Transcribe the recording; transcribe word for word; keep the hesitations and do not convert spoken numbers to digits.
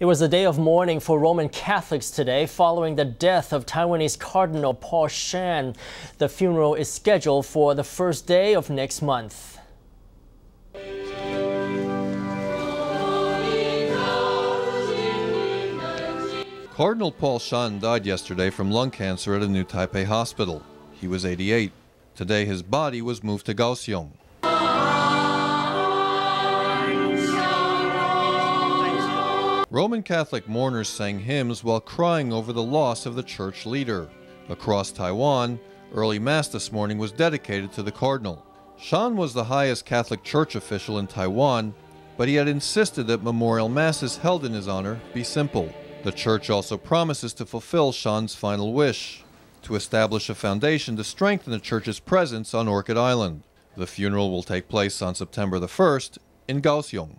It was a day of mourning for Roman Catholics today following the death of Taiwanese Cardinal Paul Shan. The funeral is scheduled for the first day of next month. Cardinal Paul Shan died yesterday from lung cancer at a New Taipei hospital. He was eighty-eight. Today his body was moved to Kaohsiung. Roman Catholic mourners sang hymns while crying over the loss of the church leader. Across Taiwan, early Mass this morning was dedicated to the Cardinal. Shan was the highest Catholic Church official in Taiwan, but he had insisted that memorial Masses held in his honor be simple. The Church also promises to fulfill Shan's final wish, to establish a foundation to strengthen the Church's presence on Orchid Island. The funeral will take place on September the first in Kaohsiung.